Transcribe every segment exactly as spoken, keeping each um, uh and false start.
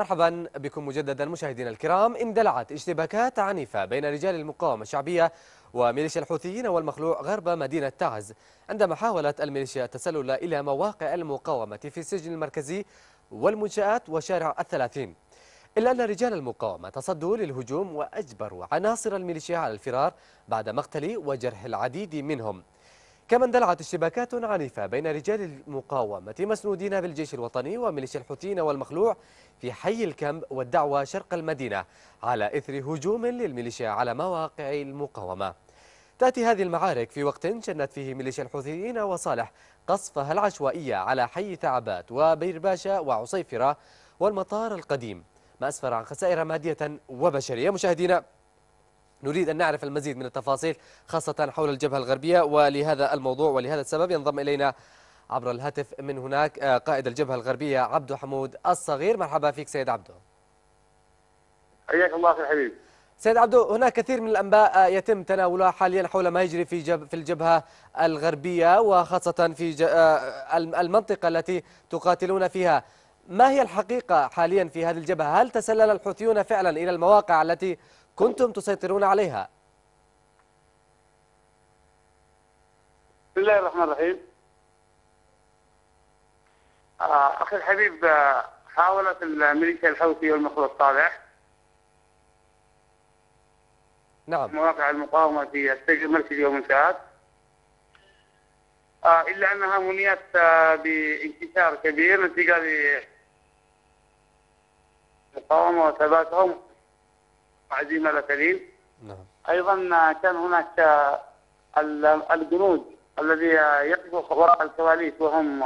مرحبا بكم مجددا مشاهدينا الكرام. اندلعت اشتباكات عنيفة بين رجال المقاومة الشعبية وميليشيا الحوثيين والمخلوع غرب مدينة تعز، عندما حاولت الميليشيا التسلل إلى مواقع المقاومة في السجن المركزي والمنشآت وشارع الثلاثين، إلا أن رجال المقاومة تصدوا للهجوم وأجبروا عناصر الميليشيا على الفرار بعد مقتل وجرح العديد منهم. كما اندلعت اشتباكات عنيفة بين رجال المقاومة مسنودين بالجيش الوطني وميليشيا الحوثيين والمخلوع في حي الكمب والدعوة شرق المدينة، على إثر هجوم للميليشيا على مواقع المقاومة. تأتي هذه المعارك في وقت شنت فيه ميليشيا الحوثيين وصالح قصفها العشوائية على حي تعبات وبيرباشا وعصيفرة والمطار القديم، ما أسفر عن خسائر مادية وبشرية. مشاهدينا، نريد أن نعرف المزيد من التفاصيل خاصة حول الجبهة الغربية، ولهذا الموضوع ولهذا السبب ينضم إلينا عبر الهاتف من هناك قائد الجبهة الغربية عبده حمود الصغير. مرحبا فيك سيد عبده. حياك الله أخي الحبيب. سيد عبده، هناك كثير من الأنباء يتم تناولها حاليا حول ما يجري في جب في الجبهة الغربية، وخاصة في المنطقة التي تقاتلون فيها. ما هي الحقيقة حاليا في هذه الجبهة؟ هل تسلل الحوثيون فعلا إلى المواقع التي كنتم تسيطرون عليها؟ بسم الله الرحمن الرحيم. أخي الحبيب، حاولت الميليشيا الحوثي والمخلوع الصالح نعم مواقع المقاومة في السجن المركزي والمنشآت، إلا أنها منيت بانكسار كبير نتيجة للمقاومة وثباتهم عزيمة لسليم. نعم. أيضا كان هناك الجنود الذي يقف وراء الكواليس وهم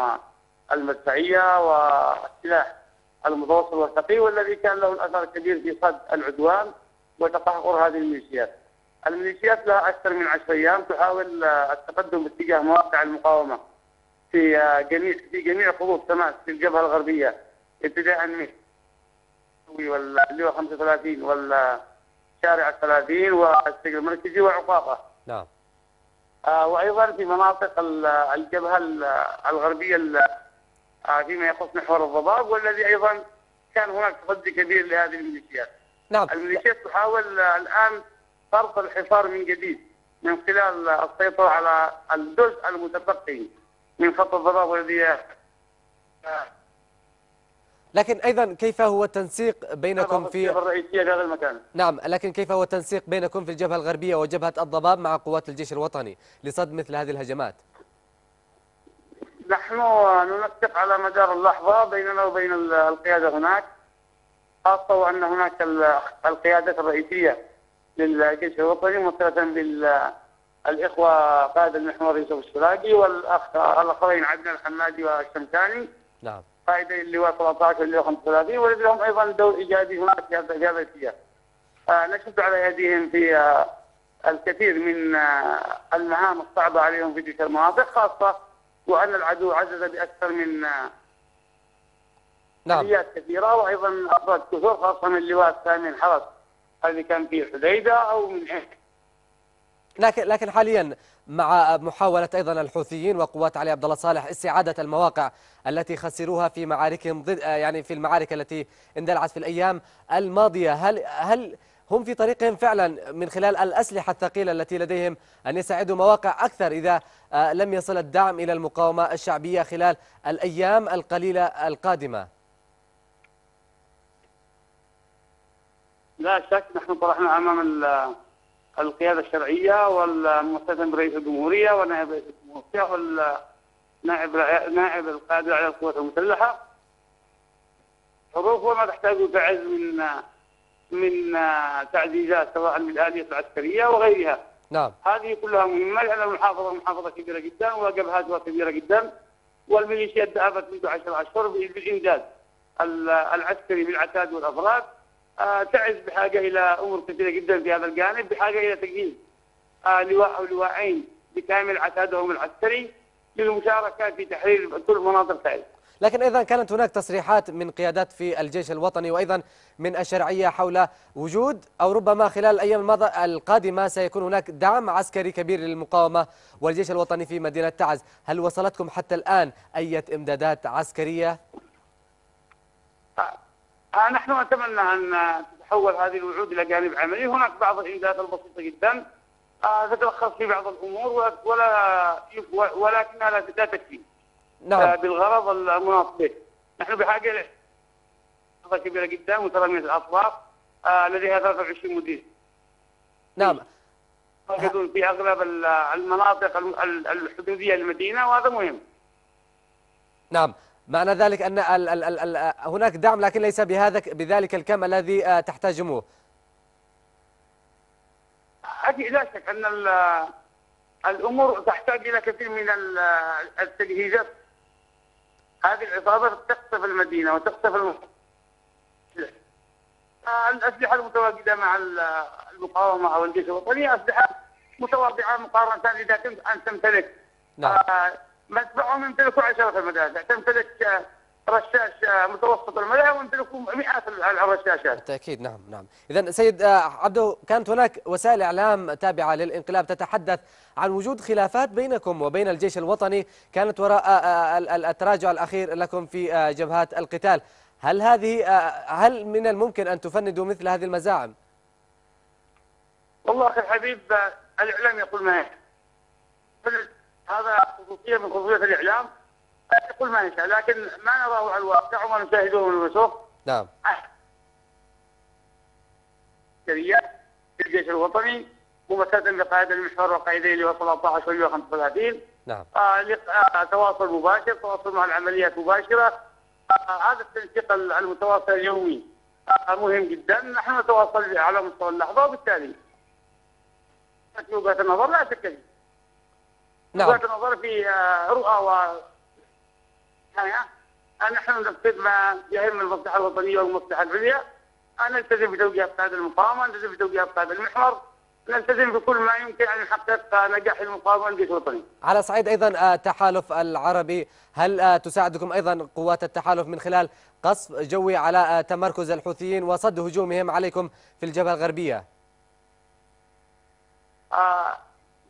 المدفعية والسلاح المتوسط والثقيل، والذي كان له الأثر الكبير في صد العدوان وتقهقر هذه الميليشيات. الميليشيات لها أكثر من عشر أيام تحاول التقدم باتجاه مواقع المقاومة في جميع في جميع خطوط تماس في الجبهة الغربية، ابتداء من واللواء خمسة وثلاثين وال شارع الثلاثين والسجن المركزي وعقاقه. نعم. آه وايضا في مناطق الجبهه الغربيه فيما يخص محور الضباب، والذي ايضا كان هناك تحدي كبير لهذه الميليشيات. نعم. الميليشيات تحاول الان فرض الحصار من جديد من خلال السيطره على الجزء المتبقي من خط الضباب والذي آه لكن أيضا كيف هو التنسيق بينكم في الجبهة الرئيسية في هذا المكان؟ نعم، لكن كيف هو التنسيق بينكم في الجبهة الغربية وجبهة الضباب مع قوات الجيش الوطني لصد مثل هذه الهجمات؟ نحن ننسق على مدار اللحظة بيننا وبين القيادة هناك، خاصة وأن هناك القيادات الرئيسية للجيش الوطني ممثلة بالإخوة قائد المحور يوسف الشراكي والأخ الأخرين عدنان الحمادي والشمتاني. نعم. قائدي اللواء ثلاثة عشر واللواء خمسة وثلاثين، والذي لهم ايضا دور ايجابي هناك في هذا الاتجاه. نشد على يديهم في آه الكثير من آه المهام الصعبه عليهم في تلك المناطق، خاصه وان العدو عزز باكثر من آه نعم اليات كثيره، وايضا افراد كثر خاصه من اللواء الثاني الحرس الذي كان في الحديده او من إيه. لكن لكن حاليا مع محاولة أيضا الحوثيين وقوات علي عبد الله صالح استعادة المواقع التي خسروها في معاركهم ضد يعني في المعارك التي اندلعت في الأيام الماضية، هل هل هم في طريقهم فعلا من خلال الأسلحة الثقيلة التي لديهم أن يساعدوا مواقع أكثر إذا لم يصل الدعم إلى المقاومة الشعبية خلال الأيام القليلة القادمة؟ لا شك، نحن طرحنا أمام ال القيادة الشرعية والممثلة برئيس الجمهورية ونائب رئيس الجمهورية والنائب نائب القائد على القوات المسلحة حروف وما تحتاجه تعز من من تعزيزات سواء من الآلية العسكرية وغيرها. نعم. هذه كلها مهمة لأن المحافظة محافظة كبيرة جدا وجبهاتها كبيرة جدا، والميليشيات ذهبت منذ عشر أشهر بالإمداد العسكري بالعتاد والأفراد. تعز بحاجة إلى أمور كثيرة جدا في هذا الجانب، بحاجة إلى تجهيز لواء أو لواءين بكامل عتادهم العسكري للمشاركة في تحرير كل مناطق تعز. لكن أيضا كانت هناك تصريحات من قيادات في الجيش الوطني وأيضا من الشرعية حول وجود أو ربما خلال الأيام القادمة سيكون هناك دعم عسكري كبير للمقاومة والجيش الوطني في مدينة تعز، هل وصلتكم حتى الآن أي إمدادات عسكرية؟ آه نحن أتمنى أن تتحول هذه الوعود إلى جانب عملي. هناك بعض الإمدادات البسيطة جدا آه تتلخص في بعض الأمور ولا ولكنها لا تكفي نعم. آه بالغرض المناط به. نحن بحاجة لحظة كبيرة جدا مترامية الأطراف آه لديها ثلاثة وعشرين مدير نعم موجودون في أغلب المناطق الحدودية للمدينة وهذا مهم نعم. معنى ذلك أن ال ال ال ال هناك دعم لكن ليس بهذا بذلك الكم الذي تحتاجموه. أكيد لا شك أن الأمور تحتاج إلى كثير من التجهيزات. هذه العصابات تقصف المدينة وتقصف الم... الأسلحة المتواجدة مع المقاومة أو الجيش الوطني أسلحة متواضعة مقارنة إذا كنت أن تمتلك نعم مدفعهم يمتلكوا عشرة المدافع، تمتلك رشاش متوسط المدافع ويمتلكوا مئات الرشاشات. بالتأكيد نعم نعم، إذا سيد عبده كانت هناك وسائل إعلام تابعة للانقلاب تتحدث عن وجود خلافات بينكم وبين الجيش الوطني كانت وراء التراجع الأخير لكم في جبهات القتال، هل هذه هل من الممكن أن تفندوا مثل هذه المزاعم؟ والله أخي الحبيب الإعلام يقول ما هذا خصوصية من خصوصية الإعلام يقول ما يشاء لكن ما نراه على الواقع وما نشاهده من الوثوق نعم عسكرية الجيش الوطني ممثلة بقيادة المحور والقائدين اللي هو ثلاثة عشر واللي هو خمسة وثلاثين نعم آه تواصل مباشر تواصل مع العمليات مباشرة آه هذا التنسيق المتواصل اليومي آه مهم جدا. نحن نتواصل على مستوى اللحظة وبالتالي وجهة النظر لا تكذب نعم. وجهة النظر في رؤى و نحن ننفذ ما يهم المصلحة الوطنية والمصلحة العليا، نلتزم بتوجيهات قائد المقاومة، نلتزم بتوجيهات قائد المحور، نلتزم بكل ما يمكن أن يحقق نجاح المقاومة والجيش الوطني. على صعيد أيضا التحالف العربي، هل تساعدكم أيضا قوات التحالف من خلال قصف جوي على تمركز الحوثيين وصد هجومهم عليكم في الجبهة الغربية؟ آه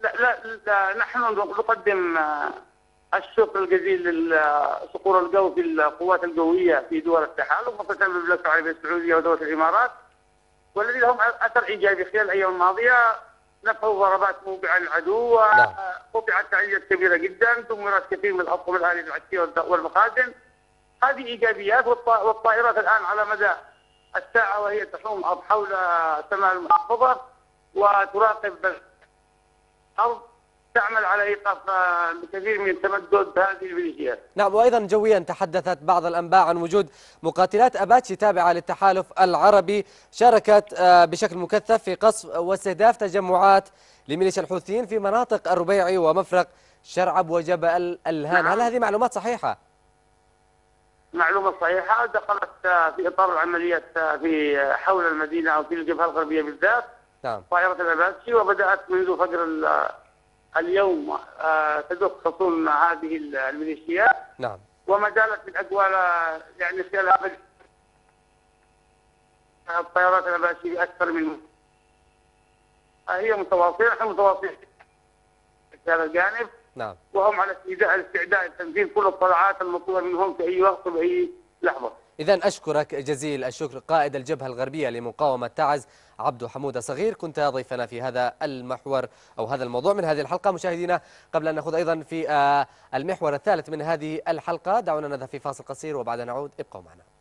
لا, لا, لا نحن نقدم الشكر الجزيل للصقور الجو في القوات الجوية في دول التحالف خاصة بالمملكة العربية السعودية ودولة الإمارات والذين لهم أثر إيجابي. خلال الأيام الماضية نفوا ضربات موقع العدو وقطعت تعزيزات كبيرة جدا دمرت كثير من الأطقم الآلية العسكرية والمخازن. هذه إيجابيات والطائرات الآن على مدى الساعة وهي تحوم حول شمال المحافظة وتراقب أو تعمل على إيقاف كثير من تمدد هذه الميليشيات. نعم وأيضا جويا تحدثت بعض الأنباء عن وجود مقاتلات أباتشي تابعة للتحالف العربي شاركت بشكل مكثف في قصف واستهداف تجمعات لميليشيا الحوثيين في مناطق الربيعي ومفرق شرعب وجبل الهان، نعم. هل هذه معلومات صحيحة؟ معلومة صحيحة دخلت في إطار العمليات في حول المدينة أو في الجبهة الغربية بالذات. نعم. طائرة الأباتشي وبدأت منذ فجر اليوم تدق خصوم هذه الميليشيات. نعم. وما زالت من أجوال يعني خلال هذا الطائرات الأباتشي بأكثر من هي متواصلة نحن متواصلين في هذا الجانب. نعم. وهم على استعداد تنفيذ كل الطلعات المطلوبة منهم في أي وقت وبأي لحظة. إذا أشكرك جزيل الشكر قائد الجبهة الغربية لمقاومة تعز عبده حمود الصغير كنت ضيفنا في هذا المحور أو هذا الموضوع من هذه الحلقة. مشاهدينا قبل أن نأخذ أيضا في المحور الثالث من هذه الحلقة دعونا نذهب في فاصل قصير وبعد نعود ابقوا معنا.